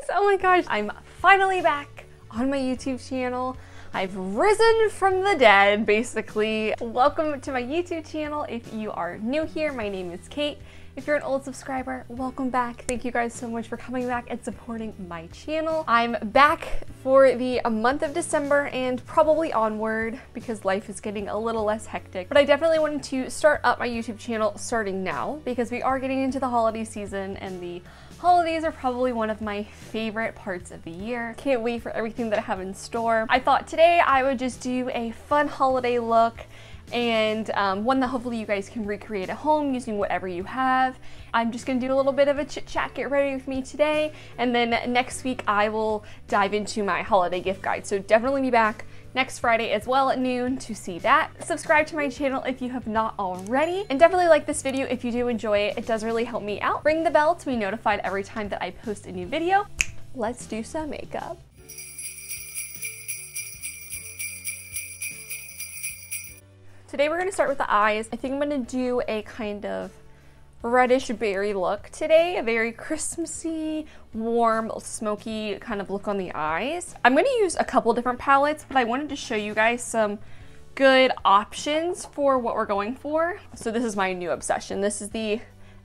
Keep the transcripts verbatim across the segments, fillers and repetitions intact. guys! Oh my gosh, I'm finally back on my YouTube channel. I've risen from the dead, basically. Welcome to my YouTube channel. If you are new here, my name is Kate. If you're an old subscriber, welcome back. Thank you guys so much for coming back and supporting my channel. I'm back for the month of December and probably onward because life is getting a little less hectic. But I definitely wanted to start up my YouTube channel starting now because we are getting into the holiday season, and the holidays are probably one of my favorite parts of the year. Can't wait for everything that I have in store. I thought today I would just do a fun holiday look, and um, one that hopefully you guys can recreate at home using whatever you have. I'm just gonna do a little bit of a chit chat, get ready with me today, and then next week I will dive into my holiday gift guide. So definitely be back next Friday as well at noon to see that. Subscribe to my channel if you have not already, and definitely like this video if you do enjoy it. It does really help me out. Ring the bell to be notified every time that I post a new video. Let's do some makeup. Today we're gonna start with the eyes. I think I'm gonna do a kind of reddish berry look today, a very Christmassy, warm, smoky kind of look on the eyes. I'm gonna use a couple different palettes, but I wanted to show you guys some good options for what we're going for. So this is my new obsession. This is the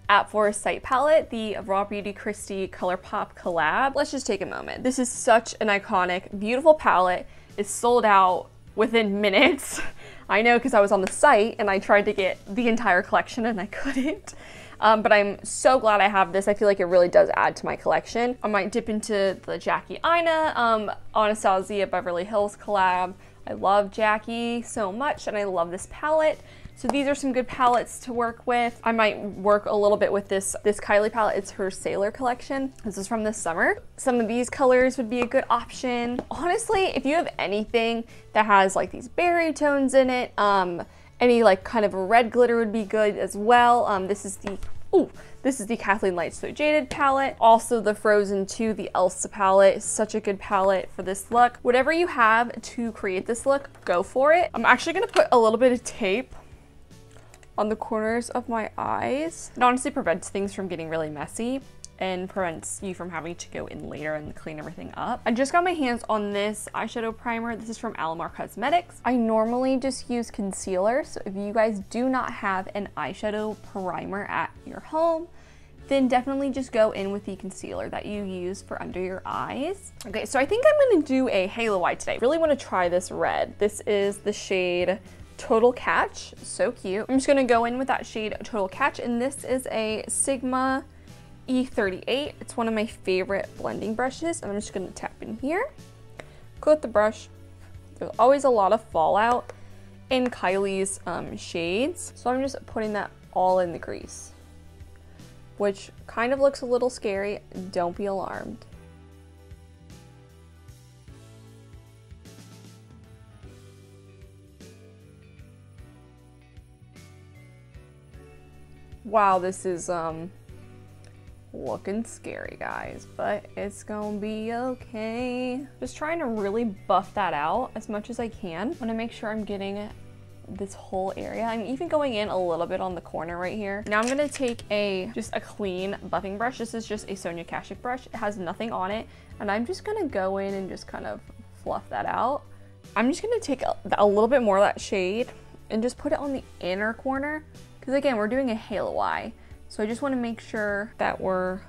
At Forest Sight palette, the Raw Beauty Kristi ColourPop collab. Let's just take a moment. This is such an iconic, beautiful palette. It's sold out within minutes. I know, because I was on the site and I tried to get the entire collection and I couldn't. Um, but I'm so glad I have this. I feel like it really does add to my collection. I might dip into the Jackie Aina, um, Anastasia Beverly Hills collab. I love Jackie so much and I love this palette. So these are some good palettes to work with. I might work a little bit with this, this Kylie palette. It's her Sailor collection. This is from this summer. Some of these colors would be a good option. Honestly, if you have anything that has like these berry tones in it, um, any like kind of red glitter would be good as well. Um, this is the, ooh, this is the Kathleen Lights So Jaded palette. Also the Frozen two, the Elf palette is such a good palette for this look. Whatever you have to create this look, go for it. I'm actually gonna put a little bit of tape on the corners of my eyes. It honestly prevents things from getting really messy and prevents you from having to go in later and clean everything up. I just got my hands on this eyeshadow primer. This is from Alamar Cosmetics. I normally just use concealer, so if you guys do not have an eyeshadow primer at your home, then definitely just go in with the concealer that you use for under your eyes. Okay, so I think I'm gonna do a halo eye today. I really wanna try this red. This is the shade Total Catch, so cute. I'm just gonna go in with that shade Total Catch, and this is a Sigma E thirty-eight. It's one of my favorite blending brushes, and I'm just gonna tap in here, coat the brush. There's always a lot of fallout in Kylie's um, shades, so I'm just putting that all in the crease, which kind of looks a little scary. Don't be alarmed. Wow, this is um, looking scary, guys, but it's gonna be okay. Just trying to really buff that out as much as I can. I wanna make sure I'm getting this whole area. I'm even going in a little bit on the corner right here. Now I'm gonna take a just a clean buffing brush. This is just a Sonia Kashuk brush. It has nothing on it, and I'm just gonna go in and just kind of fluff that out. I'm just gonna take a, a little bit more of that shade and just put it on the inner corner. Because again, we're doing a halo eye, so I just want to make sure that we're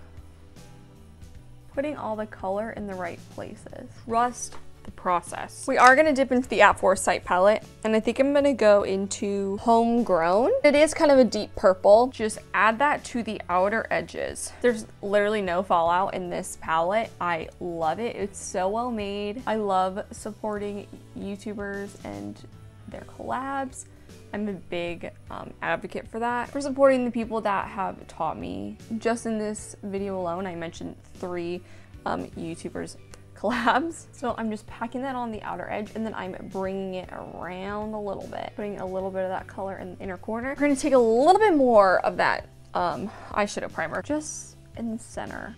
putting all the color in the right places. Trust the process. We are going to dip into the At Forest Sight palette, and I think I'm going to go into Homegrown. It is kind of a deep purple. Just add that to the outer edges. There's literally no fallout in this palette. I love it. It's so well made. I love supporting YouTubers and their collabs. I'm a big um, advocate for that, for supporting the people that have taught me. Just in this video alone, I mentioned three um, YouTubers collabs. So I'm just packing that on the outer edge, and then I'm bringing it around a little bit, putting a little bit of that color in the inner corner. We're gonna take a little bit more of that um, eyeshadow primer just in the center.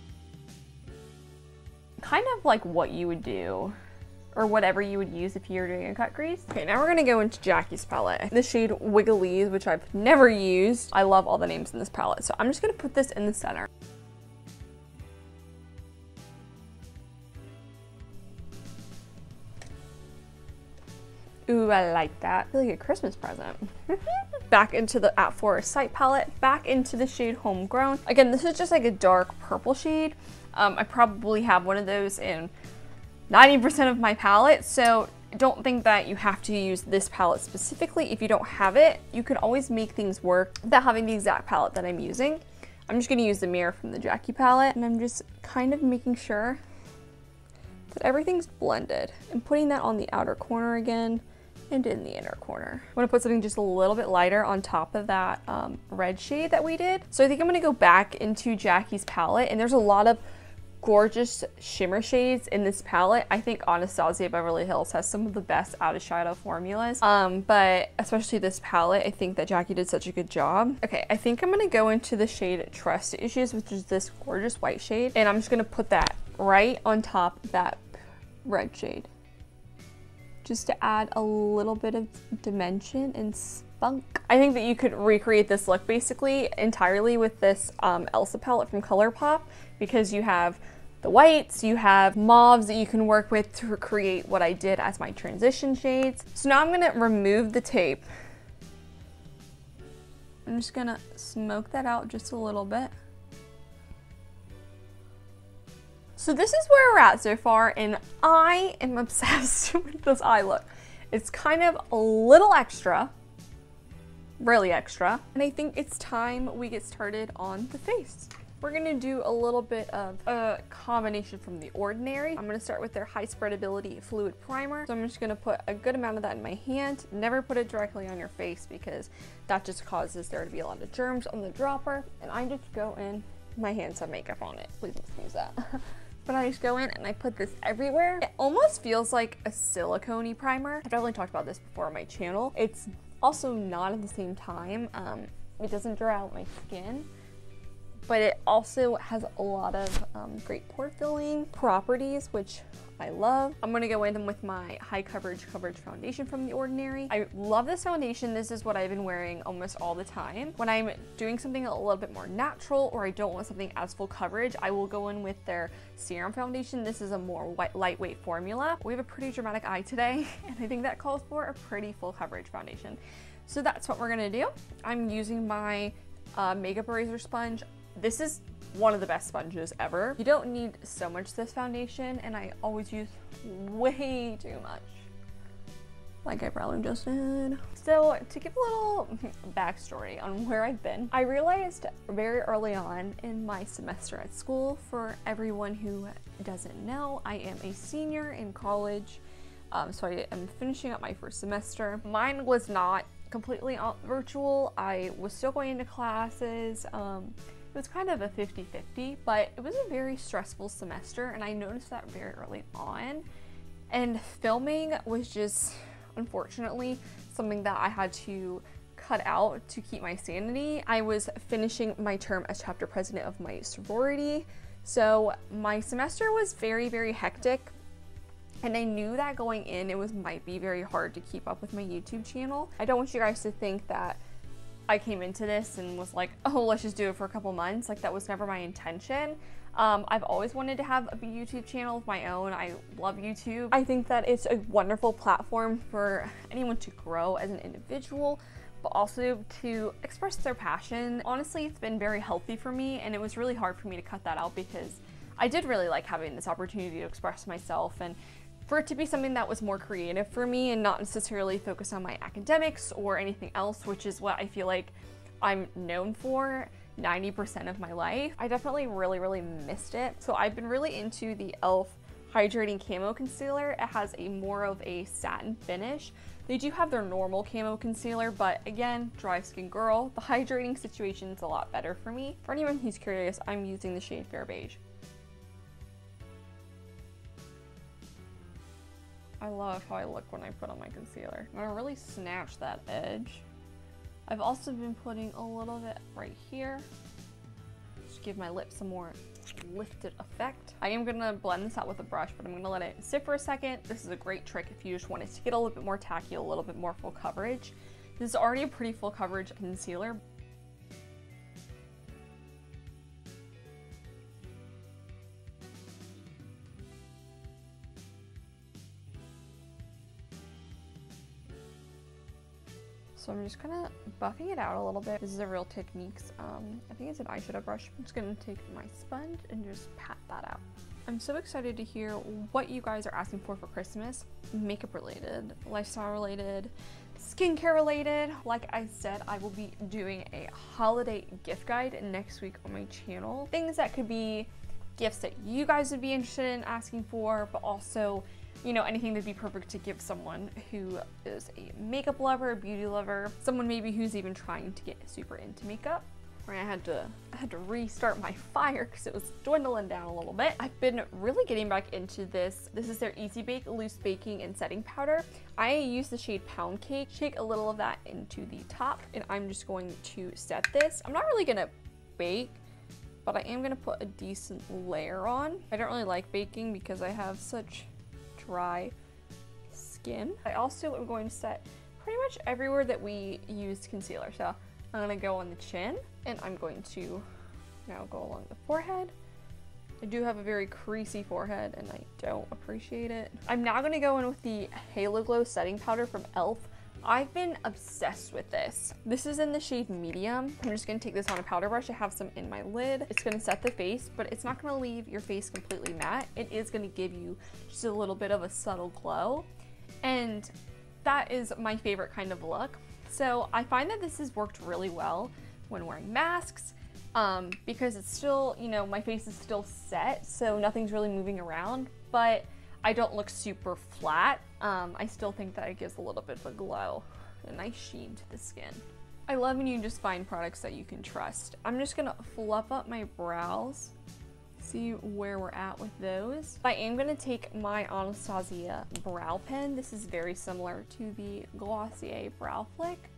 Kind of like what you would do or whatever you would use if you were doing a cut crease. Okay, now we're gonna go into Jackie's palette. The shade Wiggly's, which I've never used. I love all the names in this palette, so I'm just gonna put this in the center. Ooh, I like that. I feel like a Christmas present. Back into the At Forest Sight palette, back into the shade Homegrown. Again, this is just like a dark purple shade. Um, I probably have one of those in ninety percent of my palette, so don't think that you have to use this palette specifically if you don't have it. You can always make things work without having the exact palette that I'm using. I'm just gonna use the mirror from the Jackie palette, and I'm just kind of making sure that everything's blended. I'm putting that on the outer corner again and in the inner corner. I'm gonna put something just a little bit lighter on top of that um, red shade that we did. So I think I'm gonna go back into Jackie's palette, and there's a lot of gorgeous shimmer shades in this palette. I think Anastasia Beverly Hills has some of the best out of shadow formulas, um, but especially this palette, I think that Jackie did such a good job. Okay, I think I'm gonna go into the shade Trust Issues, which is this gorgeous white shade, and I'm just gonna put that right on top of that red shade, just to add a little bit of dimension and spunk. I think that you could recreate this look basically entirely with this um, Elsa palette from ColourPop, because you have the whites, you have mauves that you can work with to create what I did as my transition shades. So now I'm gonna remove the tape. I'm just gonna smoke that out just a little bit. So this is where we're at so far, and I am obsessed with this eye look. It's kind of a little extra, really extra, and I think it's time we get started on the face. We're gonna do a little bit of a combination from The Ordinary. I'm gonna start with their high spreadability fluid primer. So I'm just gonna put a good amount of that in my hand. Never put it directly on your face because that just causes there to be a lot of germs on the dropper. And I just go in, my hands have makeup on it, please excuse that. But I just go in and I put this everywhere. It almost feels like a silicone-y primer. I've definitely talked about this before on my channel. It's also not at the same time. Um, it doesn't dry out my skin, but it also has a lot of um, great pore filling properties, which I love. I'm gonna go in with my high coverage coverage foundation from The Ordinary. I love this foundation. This is what I've been wearing almost all the time. When I'm doing something a little bit more natural or I don't want something as full coverage, I will go in with their serum foundation. This is a more white, lightweight formula. We have a pretty dramatic eye today, and I think that calls for a pretty full coverage foundation. So that's what we're gonna do. I'm using my uh, makeup eraser sponge. This is one of the best sponges ever. You don't need so much this foundation, and I always use way too much, like I probably just did. So to give a little backstory on where I've been, I realized very early on in my semester at school, for everyone who doesn't know, I am a senior in college, um, so I am finishing up my first semester. Mine was not completely virtual. I was still going into classes. Um, It was kind of a fifty fifty, but it was a very stressful semester, and I noticed that very early on. And filming was just, unfortunately, something that I had to cut out to keep my sanity. I was finishing my term as chapter president of my sorority, so my semester was very, very hectic, and I knew that going in it was might be very hard to keep up with my YouTube channel. I don't want you guys to think that I came into this and was like, oh, let's just do it for a couple months. Like, that was never my intention. Um, I've always wanted to have a YouTube channel of my own. I love YouTube. I think that it's a wonderful platform for anyone to grow as an individual, but also to express their passion. Honestly, it's been very healthy for me, and it was really hard for me to cut that out because I did really like having this opportunity to express myself, and for it to be something that was more creative for me and not necessarily focused on my academics or anything else, which is what I feel like I'm known for ninety percent of my life. I definitely really, really missed it. So I've been really into the Elf Hydrating Camo Concealer. It has a more of a satin finish. They do have their normal camo concealer, but again, dry skin girl, the hydrating situation is a lot better for me. For anyone who's curious, I'm using the shade Fair Beige. I love how I look when I put on my concealer. I'm gonna really snatch that edge. I've also been putting a little bit right here, just give my lips some more lifted effect. I am gonna blend this out with a brush, but I'm gonna let it sit for a second. This is a great trick if you just want it to get a little bit more tacky, a little bit more full coverage. This is already a pretty full coverage concealer. So I'm just kind of buffing it out a little bit. This is a Real Techniques, um, I think it's an eyeshadow brush. I'm just going to take my sponge and just pat that out. I'm so excited to hear what you guys are asking for for Christmas. Makeup related, lifestyle related, skincare related. Like I said, I will be doing a holiday gift guide next week on my channel. Things that could be gifts that you guys would be interested in asking for, but also, you know, anything that'd be perfect to give someone who is a makeup lover, beauty lover, someone maybe who's even trying to get super into makeup. I had to, I had to restart my fire because it was dwindling down a little bit. I've been really getting back into this. This is their Easy Bake Loose Baking and Setting Powder. I use the shade Pound Cake. Shake a little of that into the top, and I'm just going to set this. I'm not really gonna bake, but I am gonna put a decent layer on. I don't really like baking because I have such dry skin. I also am going to set pretty much everywhere that we used concealer. So I'm gonna go on the chin, and I'm going to now go along the forehead. I do have a very creasy forehead and I don't appreciate it. I'm now gonna go in with the Halo Glow setting powder from Elf. I've been obsessed with this. This is in the shade Medium. I'm just gonna take this on a powder brush. I have some in my lid. It's gonna set the face, but it's not gonna leave your face completely matte. It is gonna give you just a little bit of a subtle glow. And that is my favorite kind of look. So I find that this has worked really well when wearing masks, um, because it's still, you know, my face is still set, so nothing's really moving around, but I don't look super flat. Um, I still think that it gives a little bit of a glow, a nice sheen to the skin. I love when you just find products that you can trust. I'm just gonna fluff up my brows, see where we're at with those. I am gonna take my Anastasia brow pen. This is very similar to the Glossier Brow Flick.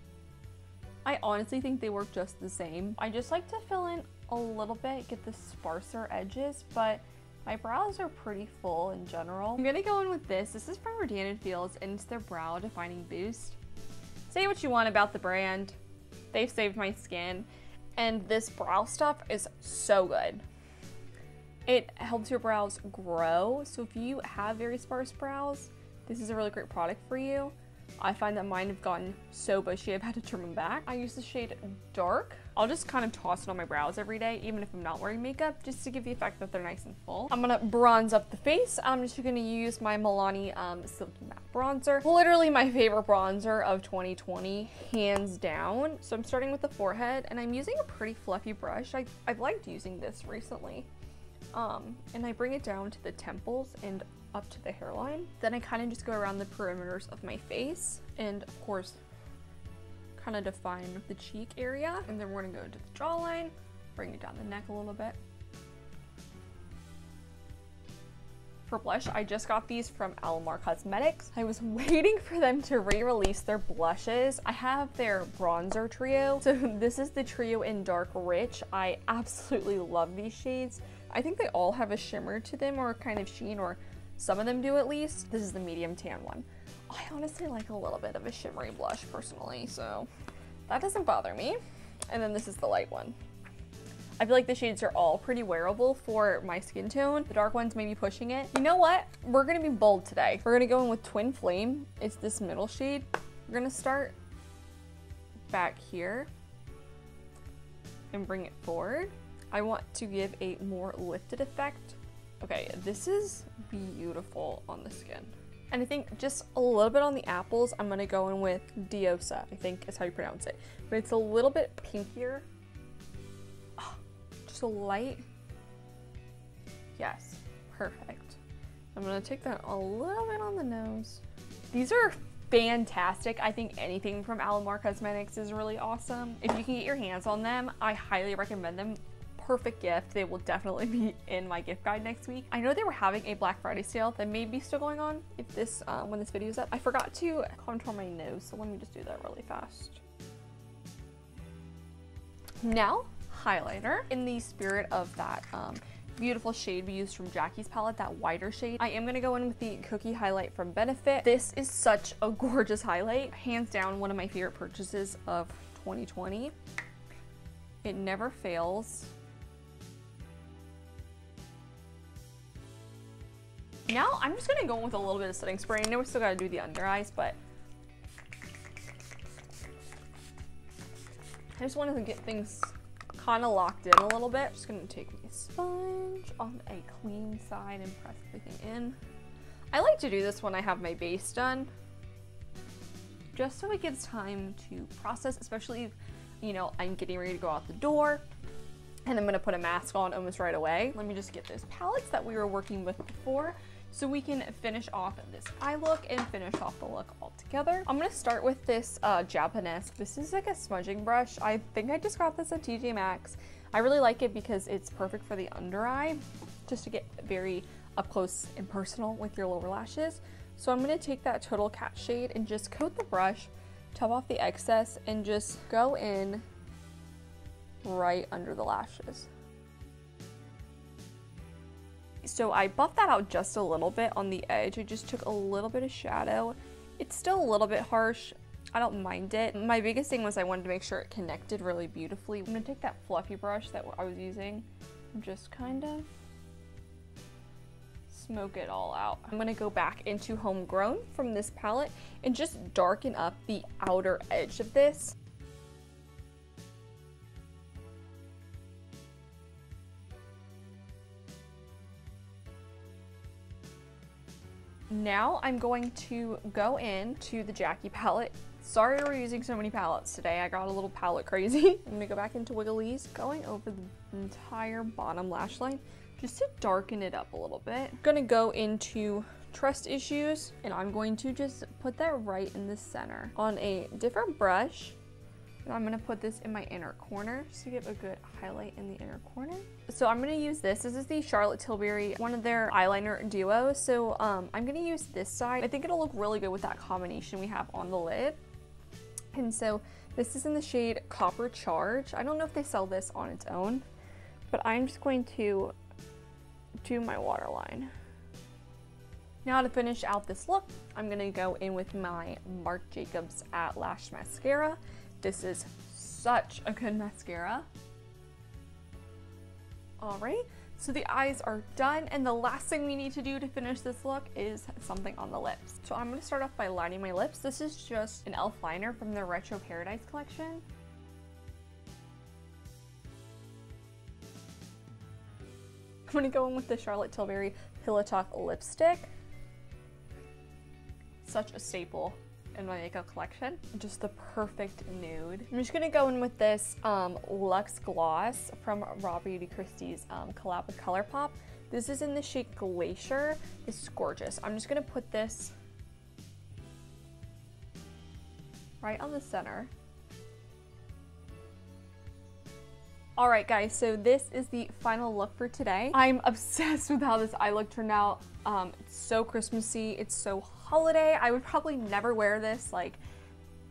I honestly think they work just the same. I just like to fill in a little bit, get the sparser edges, but my brows are pretty full in general. I'm gonna go in with this. This is from Rodan and Fields, and it's their Brow Defining Boost. Say what you want about the brand. They've saved my skin, and this brow stuff is so good. It helps your brows grow, so if you have very sparse brows, this is a really great product for you. I find that mine have gotten so bushy I've had to trim them back. I use the shade Dark. I'll just kind of toss it on my brows every day, even if I'm not wearing makeup, just to give the effect that they're nice and full. I'm gonna bronze up the face. I'm just gonna use my Milani um, Silky Matte Bronzer. Literally my favorite bronzer of twenty twenty, hands down. So I'm starting with the forehead, and I'm using a pretty fluffy brush. I, I've liked using this recently. Um, and I bring it down to the temples and up to the hairline. Then I kind of just go around the perimeters of my face and, of course, kind of define the cheek area. And then we're gonna go into the jawline, bring it down the neck a little bit. For blush, I just got these from Alamar Cosmetics. I was waiting for them to re-release their blushes. I have their bronzer trio. So this is the trio in Dark Rich. I absolutely love these shades. I think they all have a shimmer to them or kind of sheen, or some of them do at least. This is the medium tan one. I honestly like a little bit of a shimmery blush personally, so that doesn't bother me. And then this is the light one. I feel like the shades are all pretty wearable for my skin tone. The dark ones may be pushing it. You know what? We're gonna be bold today. We're gonna go in with Twin Flame. It's this middle shade. We're gonna start back here and bring it forward. I want to give a more lifted effect. Okay, this is beautiful on the skin. And I think just a little bit on the apples, I'm gonna go in with Diosa, I think is how you pronounce it. But it's a little bit pinkier. So light. Yes, perfect. I'm gonna take that a little bit on the nose. These are fantastic. I think anything from Alamar Cosmetics is really awesome. If you can get your hands on them, I highly recommend them. Perfect gift. They will definitely be in my gift guide next week. I know they were having a Black Friday sale that may be still going on if this uh, when this video is up. I forgot to contour my nose, so let me just do that really fast. Now, highlighter. In the spirit of that um, beautiful shade we used from Jackie's palette, that wider shade, I am gonna go in with the Cookie Highlight from Benefit. This is such a gorgeous highlight. Hands down, one of my favorite purchases of twenty twenty. It never fails. Now I'm just gonna go in with a little bit of setting spray. I know we still gotta do the under eyes, but I just wanted to get things kind of locked in a little bit. I'm just going to take a sponge on a clean side and press everything in. I like to do this when I have my base done, just so it gives time to process, especially if, you know, I'm getting ready to go out the door and I'm going to put a mask on almost right away. Let me just get those palettes that we were working with before, so we can finish off this eye look and finish off the look altogether. I'm gonna start with this uh, Japanesque. This is like a smudging brush. I think I just got this at T J Maxx. I really like it because it's perfect for the under eye, just to get very up close and personal with your lower lashes. So I'm gonna take that Total Cat shade and just coat the brush, top off the excess, and just go in right under the lashes. So I buffed that out just a little bit on the edge. I just took a little bit of shadow. It's still a little bit harsh. I don't mind it. My biggest thing was I wanted to make sure it connected really beautifully. I'm gonna take that fluffy brush that I was using and just kind of smoke it all out. I'm gonna go back into Homegrown from this palette and just darken up the outer edge of this. Now I'm going to go in to the Jackie palette. Sorry we're using so many palettes today. I got a little palette crazy. I'm gonna go back into Wiggly's, going over the entire bottom lash line just to darken it up a little bit. I'm gonna go into Trust Issues, and I'm going to just put that right in the center on a different brush. And I'm gonna put this in my inner corner just to give a good highlight in the inner corner. So I'm gonna use this. This is the Charlotte Tilbury, one of their eyeliner duos. So um, I'm gonna use this side. I think it'll look really good with that combination we have on the lid. And so this is in the shade Copper Charge. I don't know if they sell this on its own, but I'm just going to do my waterline. Now to finish out this look, I'm gonna go in with my Marc Jacobs At Lash Mascara. This is such a good mascara. All right, so the eyes are done, and the last thing we need to do to finish this look is something on the lips. So I'm gonna start off by lining my lips. This is just an Elf liner from the Retro Paradise collection. I'm gonna go in with the Charlotte Tilbury Pillow Talk lipstick. Such a staple in my makeup collection. Just the perfect nude. I'm just gonna go in with this um, Luxe Gloss from Raw Beauty Kristi's um, collab with ColourPop. This is in the shade Glacier. This is gorgeous. I'm just gonna put this right on the center. All right guys, so this is the final look for today. I'm obsessed with how this eye look turned out. Um, it's so Christmassy, it's so holiday. I would probably never wear this like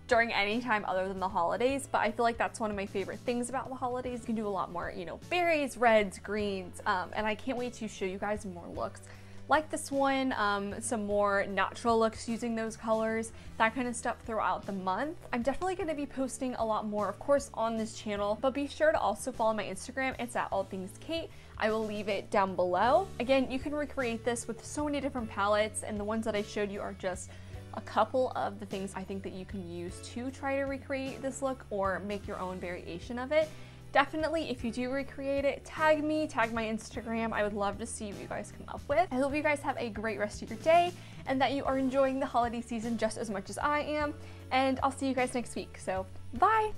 during any time other than the holidays, but I feel like that's one of my favorite things about the holidays. You can do a lot more, you know, berries, reds, greens, um, and I can't wait to show you guys more looks like this one, um, some more natural looks using those colors, that kind of stuff throughout the month. I'm definitely gonna be posting a lot more, of course, on this channel, but be sure to also follow my Instagram. It's at All Things Kate. I will leave it down below. Again, you can recreate this with so many different palettes, and the ones that I showed you are just a couple of the things I think that you can use to try to recreate this look or make your own variation of it. Definitely, if you do recreate it, tag me, tag my Instagram. I would love to see what you guys come up with. I hope you guys have a great rest of your day and that you are enjoying the holiday season just as much as I am. And I'll see you guys next week, so bye!